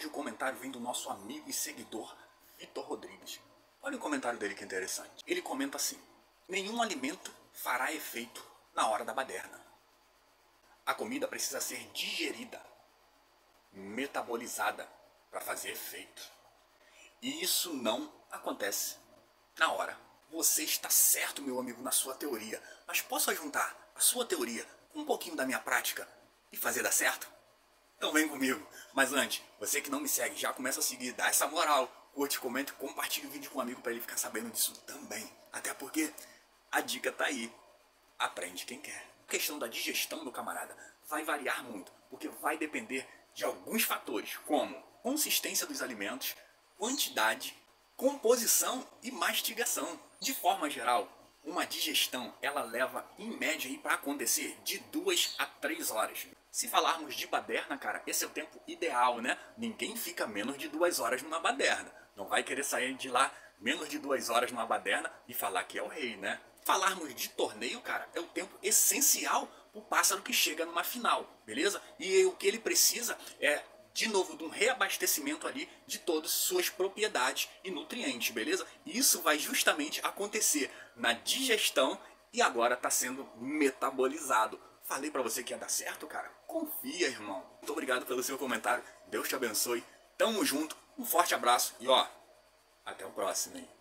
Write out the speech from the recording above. Hoje o comentário vem do nosso amigo e seguidor Vitor Rodrigues. Olha o comentário dele que é interessante. Ele comenta assim: nenhum alimento fará efeito na hora da baderna. A comida precisa ser digerida, metabolizada para fazer efeito. E isso não acontece na hora. Você está certo, meu amigo, na sua teoria, mas posso juntar a sua teoria com um pouquinho da minha prática e fazer dar certo? Então vem comigo. Mas antes, você que não me segue, já começa a seguir, dá essa moral, curte, comenta, compartilha o vídeo com um amigo para ele ficar sabendo disso também. Até porque a dica tá aí. Aprende quem quer. A questão da digestão do camarada vai variar muito, porque vai depender de alguns fatores, como consistência dos alimentos, quantidade, composição e mastigação. De forma geral, uma digestão ela leva, em média, para acontecer de 2 a 3 horas. Se falarmos de baderna, cara, esse é o tempo ideal, né? Ninguém fica menos de 2 horas numa baderna. Não vai querer sair de lá menos de 2 horas numa baderna e falar que é o rei, né? Falarmos de torneio, cara, é o tempo essencial para o pássaro que chega numa final, beleza? E o que ele precisa é, de novo, de um reabastecimento ali de todas suas propriedades e nutrientes, beleza? E isso vai justamente acontecer na digestão e agora está sendo metabolizado. Falei para você que ia dar certo, cara? Confia, irmão. Muito obrigado pelo seu comentário. Deus te abençoe. Tamo junto. Um forte abraço e, ó, até o próximo, hein?